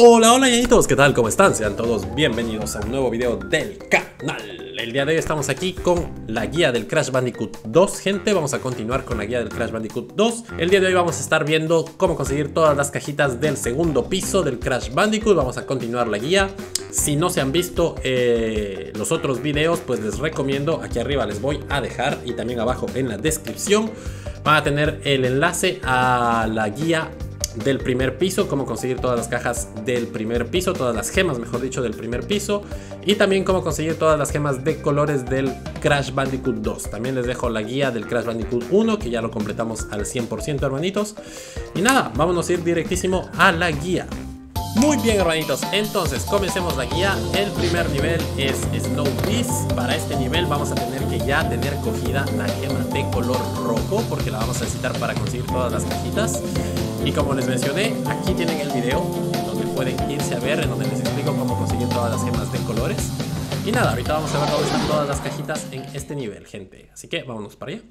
Hola, hola ñañitos, ¿qué tal? ¿Cómo están? Sean todos bienvenidos a un nuevo video del canal. El día de hoy estamos aquí con la guía del Crash Bandicoot 2, gente. Vamos a continuar con la guía del Crash Bandicoot 2. El día de hoy vamos a estar viendo cómo conseguir todas las cajitas del segundo piso del Crash Bandicoot. Vamos a continuar la guía. Si no se han visto los otros videos, pues les recomiendo. Aquí arriba les voy a dejar y también abajo en la descripción van a tener el enlace a la guía del primer piso, cómo conseguir todas las cajas del primer piso, todas las gemas mejor dicho del primer piso, y también cómo conseguir todas las gemas de colores del Crash Bandicoot 2. También les dejo la guía del Crash Bandicoot 1 que ya lo completamos al 100%, hermanitos. Y nada, vámonos a ir directísimo a la guía. Muy bien, hermanitos, entonces comencemos la guía. El primer nivel es Snow Biz. Para este nivel vamos a tener que ya tener cogida la gema de color rojo porque la vamos a necesitar para conseguir todas las cajitas. Y como les mencioné, aquí tienen el video donde pueden irse a ver, en donde les explico cómo conseguir todas las gemas de colores. Y nada, ahorita vamos a ver dónde están todas las cajitas en este nivel, gente. Así que vámonos para allá.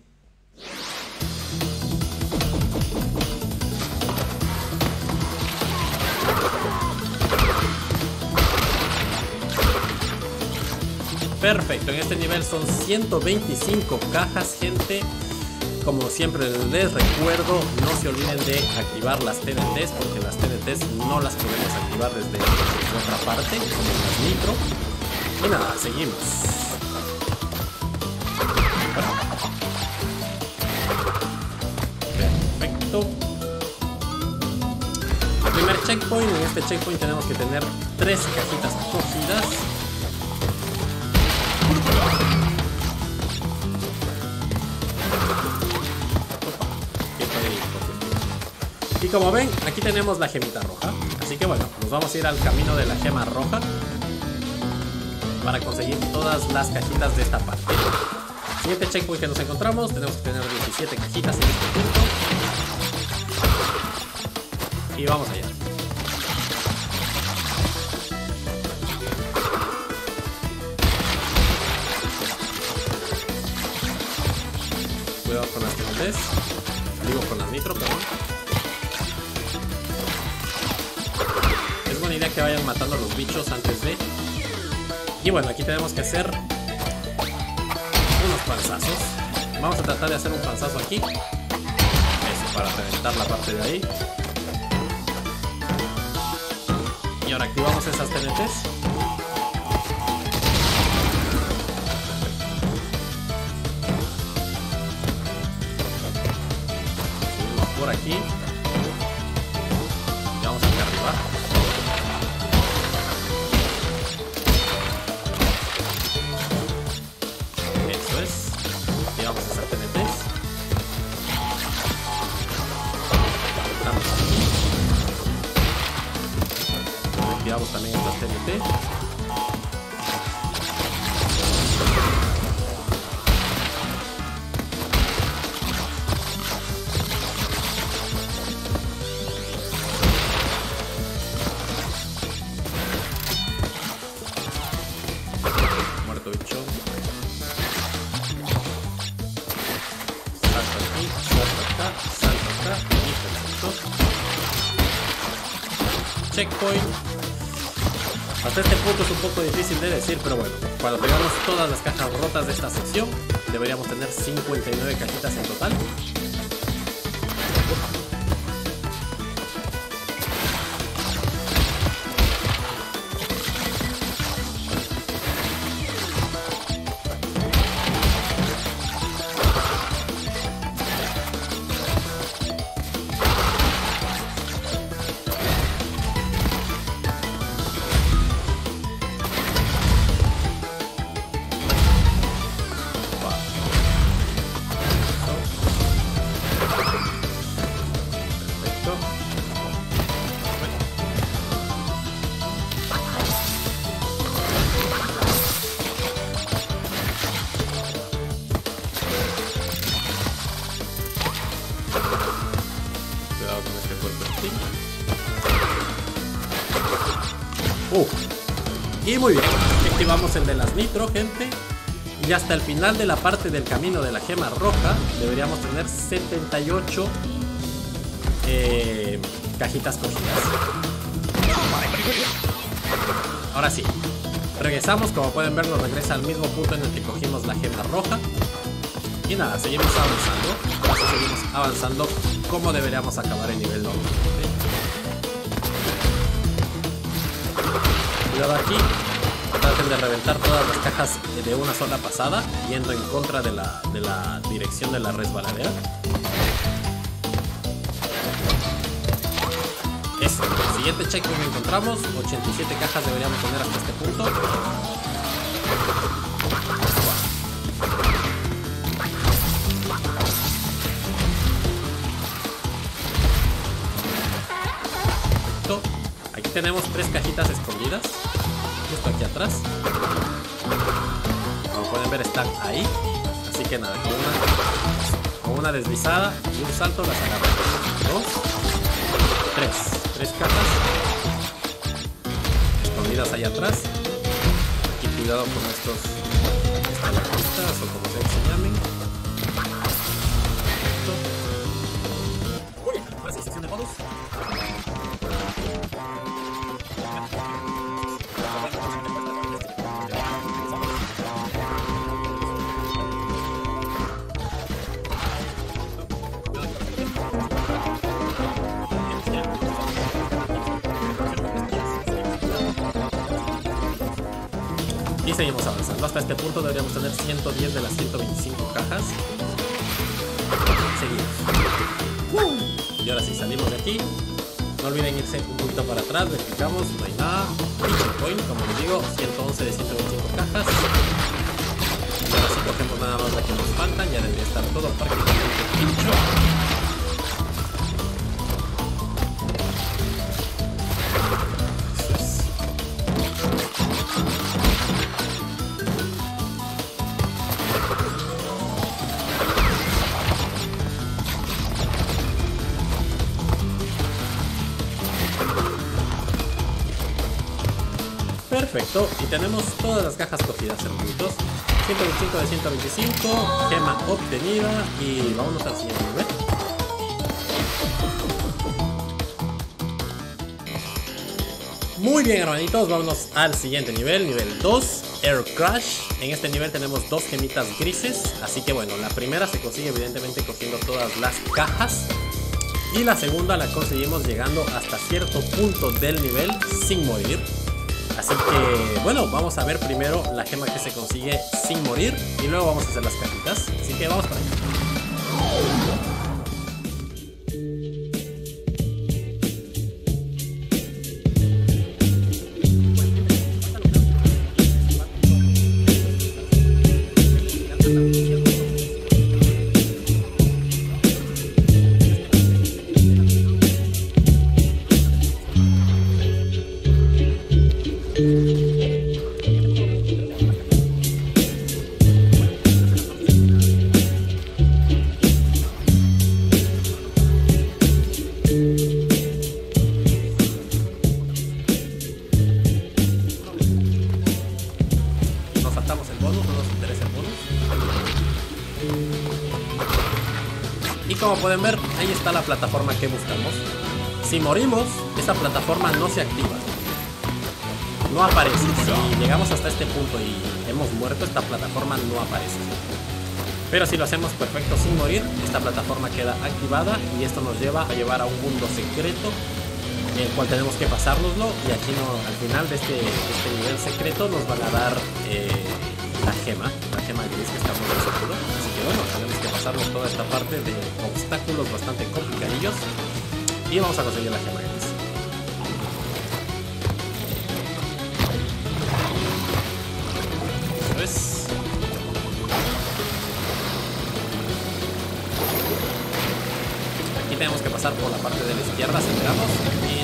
Perfecto, en este nivel son 125 cajas, gente. Como siempre les recuerdo, no se olviden de activar las TNTs, porque las TNTs no las podemos activar desde otra parte, como las micro. Y nada, seguimos. Perfecto. El primer checkpoint, en este checkpoint tenemos que tener 3 cajitas cogidas. Y como ven, aquí tenemos la gemita roja. Así que bueno, nos vamos a ir al camino de la gema roja para conseguir todas las cajitas de esta parte. Siguiente checkpoint que nos encontramos, tenemos que tener 17 cajitas en este punto. Y vamos allá. Cuidado con las tirantes. Digo con las nitro, perdón. Que vayan matando a los bichos antes de... Y bueno, aquí tenemos que hacer unos panzazos. Vamos a tratar de hacer un panzazo aquí. Eso, para reventar la parte de ahí. Y ahora activamos esas TNTs. Seguimos por aquí. Y vamos acá arriba. Activamos también estas TNT. Muerto bicho. Salta aquí, salta acá y perfecto. Checkpoint. Hasta este punto es un poco difícil de decir, pero bueno, cuando pegamos todas las cajas rotas de esta sección, deberíamos tener 59 cajitas en total. Y muy bien, activamos el de las nitro, gente. Y hasta el final de la parte del camino de la gema roja deberíamos tener 78 cajitas cogidas. Ahora sí, regresamos. Como pueden ver, nos regresa al mismo punto en el que cogimos la gema roja. Y nada, seguimos avanzando. Así seguimos avanzando como deberíamos acabar el nivel 2. Cuidado aquí. Traten de reventar todas las cajas de una sola pasada, yendo en contra de la dirección de la resbaladera. Eso, el siguiente checkpoint encontramos. 87 cajas deberíamos poner hasta este punto. Listo. Aquí tenemos 3 cajitas escondidas. Justo aquí atrás. Como pueden ver, están ahí. Así que nada, con una deslizada y un salto las agarramos. 3 cajas escondidas ahí atrás. Y cuidado con estos estalactitas o como se llamen. Uy, ahora sí, sección de modos. Y seguimos avanzando. Hasta este punto deberíamos tener 110 de las 125 cajas. Seguimos. Y ahora sí, salimos de aquí. No olviden irse un poquito para atrás. Verificamos, no hay nada. Checkpoint, como les digo, 111 de 125 cajas. Y ahora sí cogemos nada más la que nos faltan. Ya debería estar todo prácticamente hecho. Perfecto, y tenemos todas las cajas cogidas, hermanitos. 125 de 125, gema obtenida, y vámonos al siguiente nivel. Muy bien, hermanitos, vámonos al siguiente nivel, nivel 2, Air Crash. En este nivel tenemos 2 gemitas grises, así que bueno, la primera se consigue evidentemente cogiendo todas las cajas. Y la segunda la conseguimos llegando hasta cierto punto del nivel sin morir. Así que, bueno, vamos a ver primero la gema que se consigue sin morir y luego vamos a hacer las cajitas. Así que vamos para allá. Como pueden ver, ahí está la plataforma que buscamos. Si morimos, esa plataforma no se activa, no aparece. Si llegamos hasta este punto y hemos muerto, esta plataforma no aparece. Pero si lo hacemos perfecto sin morir, esta plataforma queda activada y esto nos lleva a un mundo secreto, el cual tenemos que pasárnoslo. Y aquí al final de este nivel secreto nos van a dar la gema gris que estamos buscando. Así que bueno, tenemos que pasarnos toda esta parte de obstáculos bastante complicadillos y vamos a conseguir la gema gris. Eso es. Aquí tenemos que pasar por la parte de la izquierda, centramos y listo.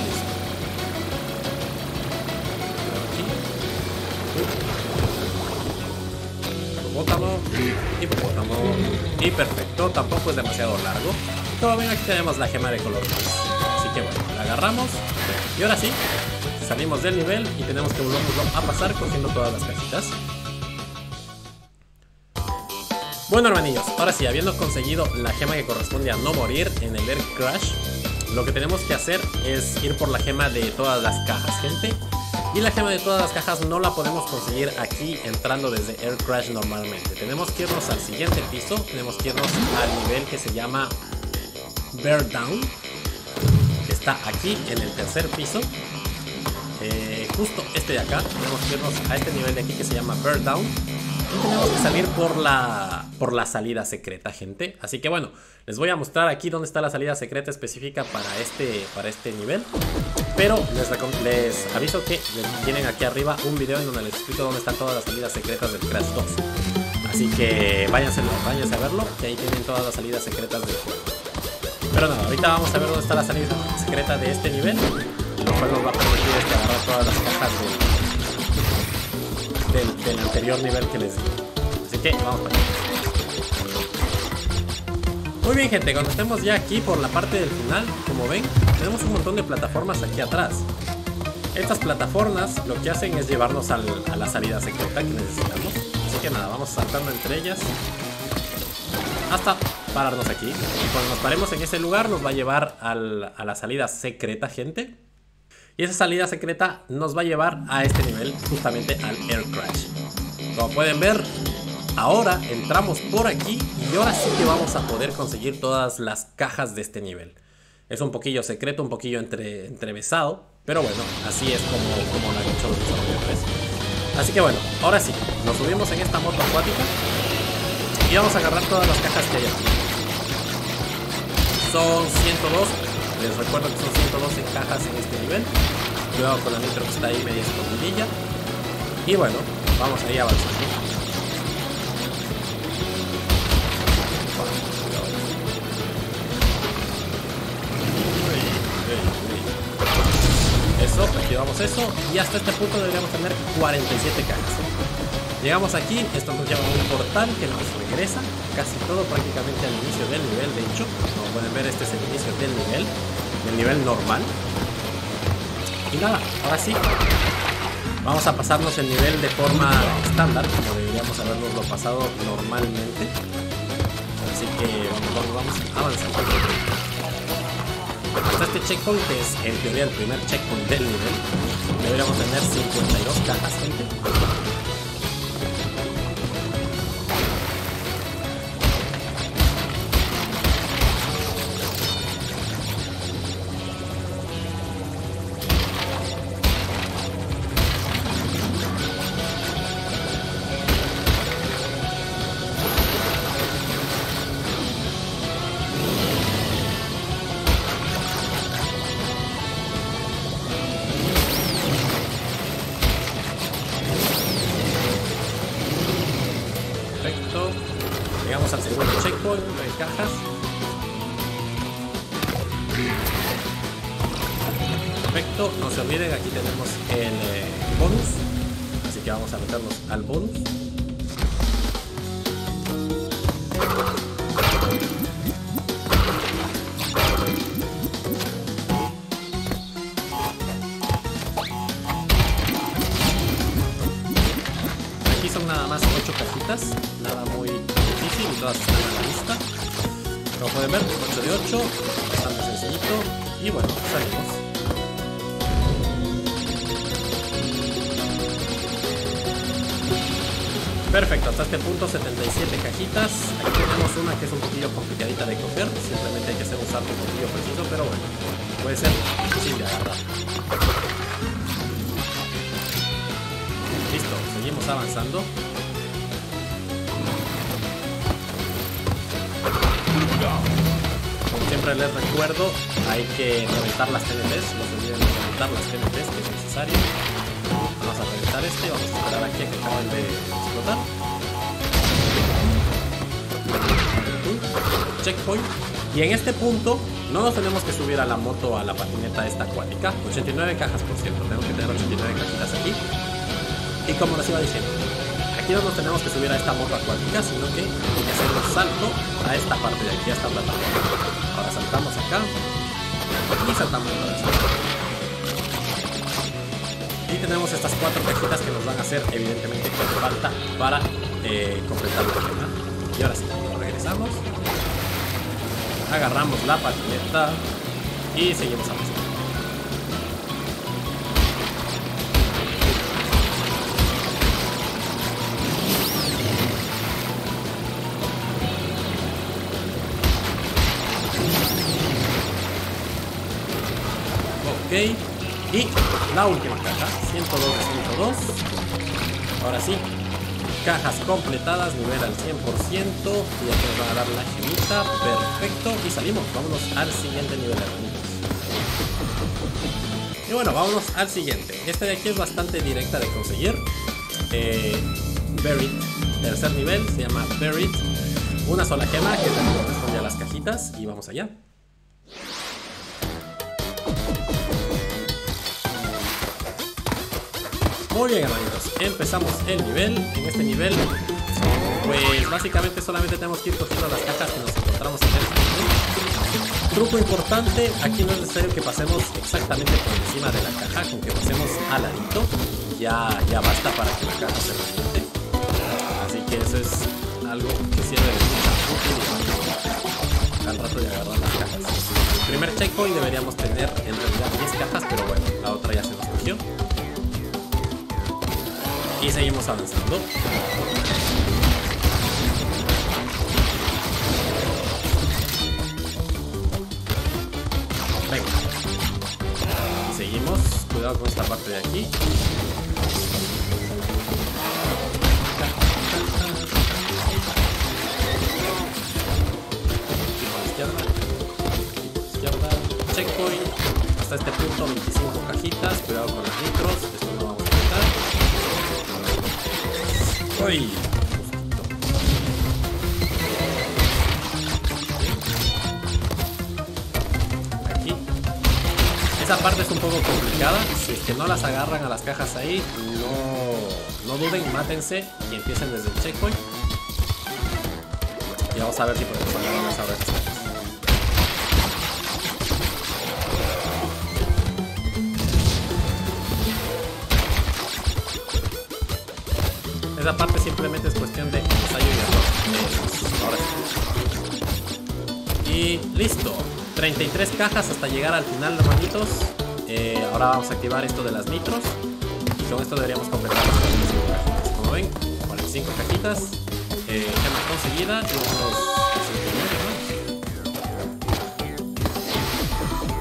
Y perfecto, tampoco es demasiado largo. Todo bien, aquí tenemos la gema de color gris. Así que bueno, la agarramos. Y ahora sí, salimos del nivel y tenemos que volverlo a pasar cogiendo todas las cajitas. Bueno, hermanillos, ahora sí, habiendo conseguido la gema que corresponde a no morir en el Air Crash, Lo que tenemos que hacer es ir por la gema de todas las cajas, gente. Y la gema de todas las cajas no la podemos conseguir aquí entrando desde Air Crash normalmente. Tenemos que irnos al siguiente piso, tenemos que irnos al nivel que se llama Bear Down, que está aquí en el tercer piso. Justo este de acá, tenemos que irnos a este nivel de aquí que se llama Bear Down. Y tenemos que salir por la salida secreta, gente. Así que bueno, les voy a mostrar aquí dónde está la salida secreta específica para este nivel. Pero les aviso que tienen aquí arriba un video en donde les explico dónde están todas las salidas secretas del Crash 2. Así que váyanse a verlo, que ahí tienen todas las salidas secretas del juego. Pero nada, ahorita vamos a ver dónde está la salida secreta de este nivel, lo cual nos va a permitir agarrar todas las cajas del anterior nivel que les di. Así que vamos para allá. Muy bien, gente, cuando estemos ya aquí por la parte del final, como ven, tenemos un montón de plataformas aquí atrás. Estas plataformas lo que hacen es llevarnos a la salida secreta que necesitamos. Así que nada, vamos saltando entre ellas hasta pararnos aquí. Y cuando nos paremos en ese lugar nos va a llevar a la salida secreta, gente. Y esa salida secreta nos va a llevar a este nivel, justamente al Air Crash. Como pueden ver, ahora entramos por aquí y ahora sí que vamos a poder conseguir todas las cajas de este nivel. Es un poquillo secreto, un poquillo entrevesado, pero bueno, así es como lo han hecho los desarrolladores. Así que bueno, ahora sí, nos subimos en esta moto acuática y vamos a agarrar todas las cajas que hay aquí. Son 102, les recuerdo que son 112 cajas en este nivel. Cuidado con la nitro que está ahí media escondidilla. Y bueno, vamos ahí avanzando. Eso, activamos eso y hasta este punto deberíamos tener 47 cajas. Llegamos aquí, esto nos lleva a un portal que nos regresa casi todo prácticamente al inicio del nivel. De hecho, como pueden ver, este es el inicio del nivel normal. Y nada, ahora sí, vamos a pasarnos el nivel de forma estándar, como deberíamos habernoslo pasado normalmente. Así que vamos avanzando. Hasta este checkpoint, que es en teoría el primer checkpoint del nivel, deberíamos tener 52 cajas, gente. Llegamos al segundo checkpoint de cajas. Perfecto, no se olviden, aquí tenemos el bonus, así que vamos a meternos al bonus. Aquí son nada más 8 cajitas, nada muy difícil y todas están a la vista. Como pueden ver, 8 de 8, bastante sencillito. Y bueno, salimos. Perfecto, hasta este punto 77 cajitas. Aquí tenemos una que es un poquillo complicadita de coger, simplemente hay que hacer un salto un poquillo preciso, pero bueno, puede ser difícil de agarrar. Listo, seguimos avanzando. Como siempre les recuerdo, hay que reventar las TNTs, no se olviden de reventar las TNTs, que es necesario. Vamos a reventar este, vamos a esperar aquí a que acaben de explotar. Checkpoint. Y en este punto no nos tenemos que subir a la moto, a la patineta esta acuática. 89 cajas, por cierto, tenemos que tener 89 cajitas aquí. Y como les iba diciendo, aquí no nos tenemos que subir a esta moto acuática, sino que hay que hacer un salto a esta parte de aquí, a esta plataforma. Ahora saltamos acá y saltamos otra vez. Y tenemos estas 4 cajitas que nos van a hacer evidentemente que nos falta para completar la escena. Y ahora sí, regresamos, agarramos la patineta, Y seguimos avanzando. Ok. Y la última caja. 102 de 102. Ahora sí. Cajas completadas, nivel al 100%. Y ya nos van a dar la gemita. Perfecto. Y salimos. Vámonos al siguiente nivel, amigos. Y bueno, vámonos al siguiente. Este de aquí es bastante directa de conseguir. Bear it. Tercer nivel. Se llama Bear it. Una sola gema que también corresponde a las cajitas. Y vamos allá. Muy bien, hermanitos, empezamos el nivel. En este nivel, pues básicamente solamente tenemos que ir cogiendo las cajas que nos encontramos en el truco importante. Aquí no es necesario que pasemos exactamente por encima de la caja, con que pasemos al ladito ya basta para que la caja se reviente. Así que eso es algo que sirve de mucha utilidad al rato de agarrar las cajas. El primer checkpoint deberíamos tener en realidad 10 cajas, pero bueno, la otra ya se nos cogió. Y seguimos avanzando. Venga. Seguimos. Cuidado con esta parte de aquí. Izquierda. Checkpoint. Hasta este punto 25 cajitas. Cuidado con las micros. Esto no vamos a quitar. Uy, aquí. Esa parte es un poco complicada. Si es que no las agarran a las cajas ahí, no duden, mátense y empiecen desde el checkpoint. Y vamos a ver si podemos agarrarlas ahora. Esa parte simplemente es cuestión de ensayo y error. Y listo. 33 cajas hasta llegar al final, hermanitos. Ahora vamos a activar esto de las nitros. Y con esto deberíamos completar las 45 cajitas. Como ven, 45 cajitas. Hemos conseguido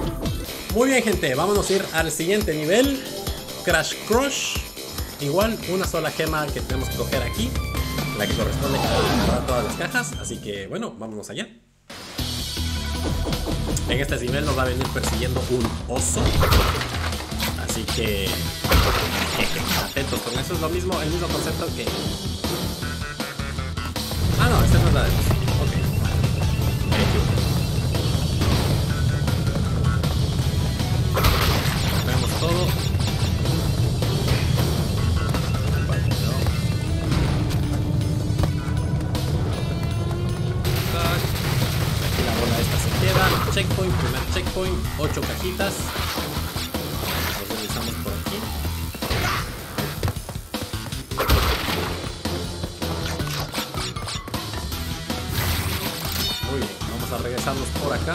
unos... Muy bien, gente. Vámonos a ir al siguiente nivel. Crash Crush. Igual, una sola gema que tenemos que coger aquí, la que corresponde a todas las cajas, así que bueno, vámonos allá. En este nivel nos va a venir persiguiendo un oso, así que atentos con eso, es lo mismo, el mismo concepto que... Ah no, esta no es la de los... Ok. Vemos todo. Checkpoint, primer checkpoint, 8 cajitas. Los revisamos por aquí. Muy bien, vamos a regresarnos por acá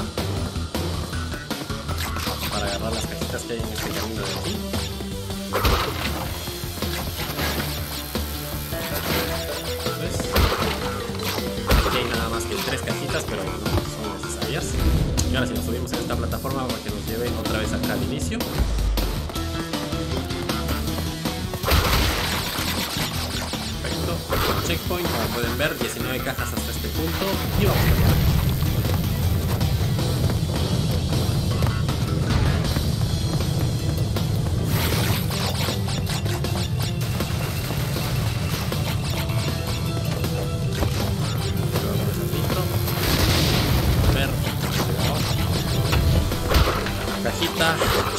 para agarrar las cajitas que hay en este camino de aquí. Entonces, aquí hay nada más que 3 cajitas, pero no son necesarias. Y ahora si nos subimos en esta plataforma para que nos lleve otra vez acá al inicio. Perfecto, checkpoint, como pueden ver, 19 cajas hasta este punto y vamos a cambiar.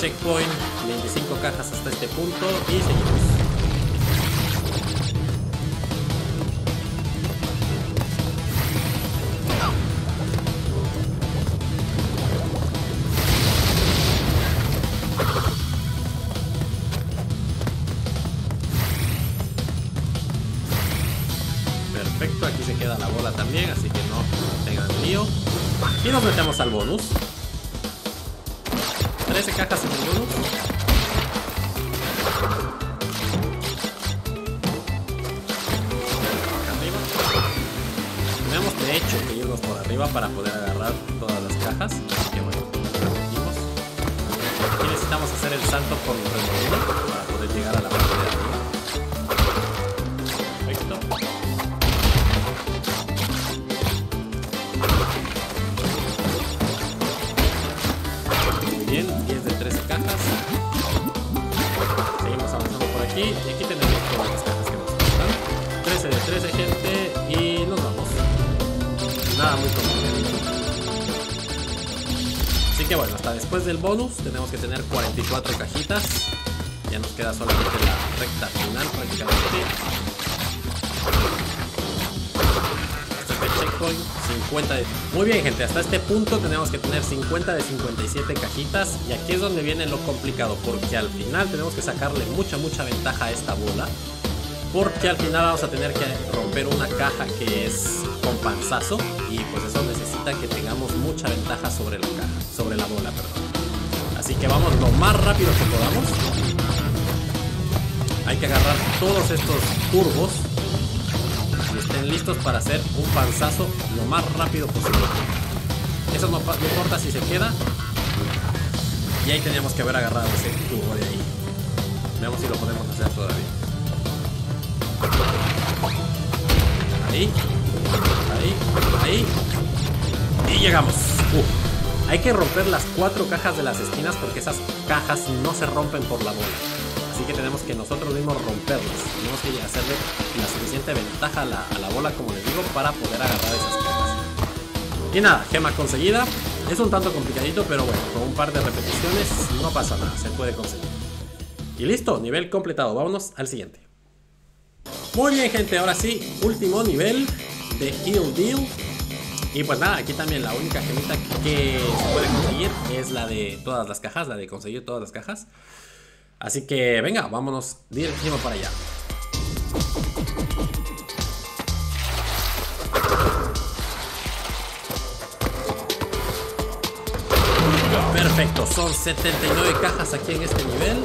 Checkpoint, 25 cajas hasta este punto y seguimos. Perfecto, aquí se queda la bola también, así que no tengan lío. Y nos metemos al bonus. 13 cajas en el 1. Tenemos de hecho que irnos por arriba para poder agarrar todas las cajas. Que bueno, aquí necesitamos hacer el salto por el remolino para poder llegar a la parte de arriba. Y aquí tenemos todas las cajas que nos faltan. 13 de 13, gente, y nos vamos. Nada muy complicado. Así que bueno, hasta después del bonus tenemos que tener 44 cajitas. Ya nos queda solamente la recta final prácticamente. Este es el checkpoint. 50 de... Muy bien, gente, hasta este punto tenemos que tener 50 de 57 cajitas. Y aquí es donde viene lo complicado, porque al final tenemos que sacarle mucha ventaja a esta bola, porque al final vamos a tener que romper una caja que es con panzazo, y pues eso necesita que tengamos mucha ventaja sobre la caja, sobre la bola, perdón. Así que vamos lo más rápido que podamos. Hay que agarrar todos estos turbos. Estén listos para hacer un panzazo lo más rápido posible. Eso no importa si se queda. Y ahí teníamos que haber agarrado ese tubo de ahí. Veamos si lo podemos hacer todavía. Ahí, ahí, ahí. Y llegamos. Hay que romper las 4 cajas de las esquinas, porque esas cajas no se rompen por la bola. Así que tenemos que nosotros mismos romperlas. Tenemos que hacerle la suficiente ventaja a la bola, como les digo, para poder agarrar esas cajas. Y nada, gema conseguida. Es un tanto complicadito, pero bueno, con un par de repeticiones no pasa nada, se puede conseguir. Y listo, nivel completado. Vámonos al siguiente. Muy bien, gente, ahora sí, último nivel de The Eel Deal. Y pues nada, aquí también la única gemita que se puede conseguir es la de todas las cajas, la de conseguir todas las cajas. Así que venga, vámonos directamente para allá. Perfecto, son 79 cajas aquí en este nivel.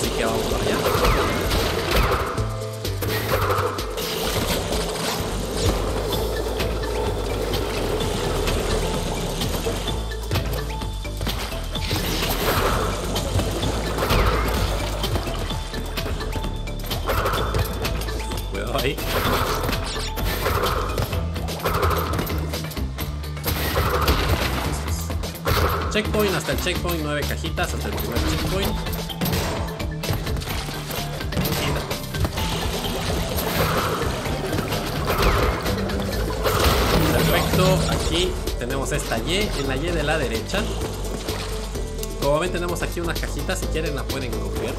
Así que vamos para allá. Ahí. Checkpoint, hasta el checkpoint, 9 cajitas hasta el primer checkpoint. Perfecto, aquí tenemos esta Y, en la Y de la derecha. Como ven, tenemos aquí una cajita, si quieren la pueden coger.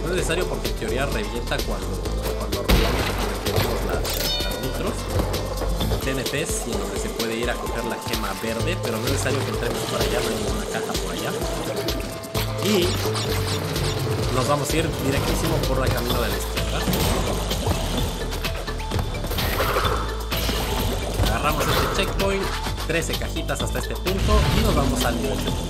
No es necesario porque en teoría revienta cuando TNTs, y en donde se puede ir a coger la gema verde, pero no es necesario que entremos por allá, tenemos una caja por allá. Y nos vamos a ir directísimo por la camino de la izquierda. Agarramos este checkpoint, 13 cajitas hasta este punto, y nos vamos al nivel 8.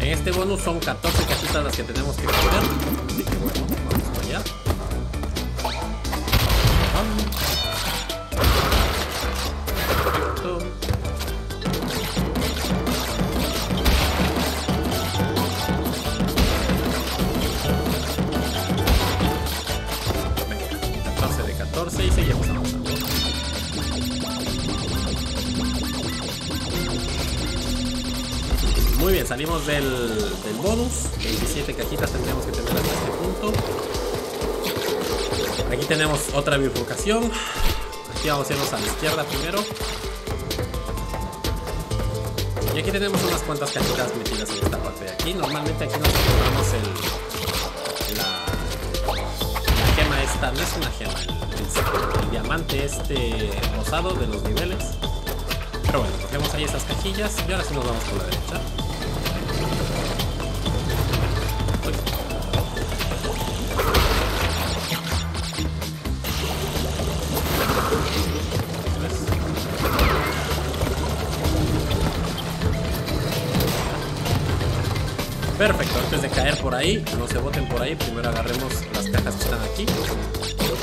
En este bonus son 14 cajitas las que tenemos que coger. Así que bueno, vamos para allá. Perfecto. Perfecto. 14 de 14 y seguimos avanzando. Muy bien, salimos del bonus. 27 cajitas tendríamos que tener hasta este punto. Aquí tenemos otra bifurcación. Aquí vamos a irnos a la izquierda primero. Y aquí tenemos unas cuantas cajitas metidas en esta parte de aquí. Normalmente aquí nos encontramos la gema esta. No es una gema, el diamante este rosado de los niveles. Pero bueno, cogemos ahí esas cajillas y ahora sí nos vamos por la derecha. Perfecto, antes de caer por ahí, no se boten por ahí. Primero agarremos las cajas que están aquí. Perfecto.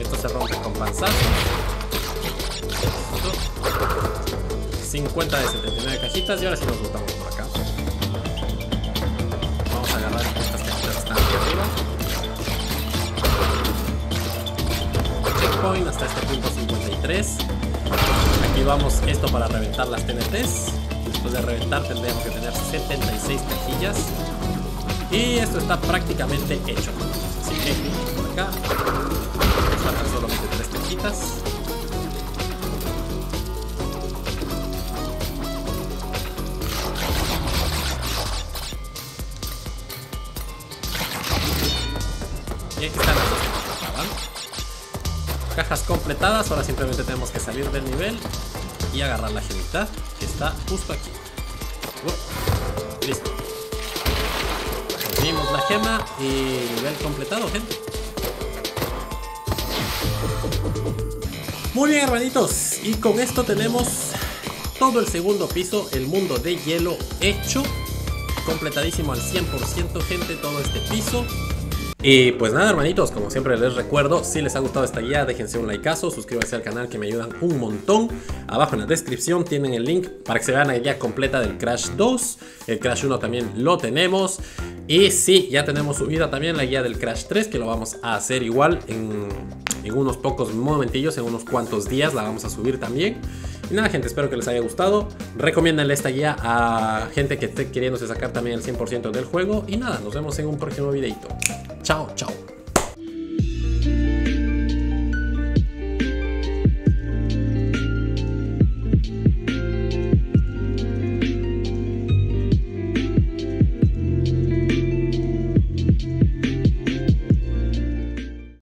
Esto se rompe con panzazo. 50 de 79 cajitas. Y ahora sí nos botamos por acá. Vamos a agarrar estas cajitas que están aquí arriba. Checkpoint hasta este punto 53. Aquí vamos, esto para reventar las TNTs. Después de reventar tendríamos que tener 76 cajillas. Y esto está prácticamente hecho. Así que por acá nos faltan solamente 3 cajitas. Y aquí están las dos cajitas, ¿verdad? Cajas completadas, ahora simplemente tenemos que salir del nivel y agarrar la gemita que está justo aquí. Listo. Conseguimos la gema y nivel completado, gente. Muy bien, hermanitos. Y con esto tenemos todo el segundo piso, el mundo de hielo hecho. Completadísimo al 100%, gente, todo este piso. Y pues nada, hermanitos, como siempre les recuerdo, si les ha gustado esta guía, déjense un likeazo, suscríbanse al canal que me ayudan un montón. Abajo en la descripción tienen el link para que se vean la guía completa del Crash 2. El Crash 1 también lo tenemos. Y sí, ya tenemos subida también la guía del Crash 3, que lo vamos a hacer igual en unos pocos momentillos, en unos cuantos días la vamos a subir también. Y nada, gente, espero que les haya gustado. Recomiéndenle esta guía a gente que esté queriéndose sacar también el 100% del juego. Y nada, nos vemos en un próximo videito. Chao, chao.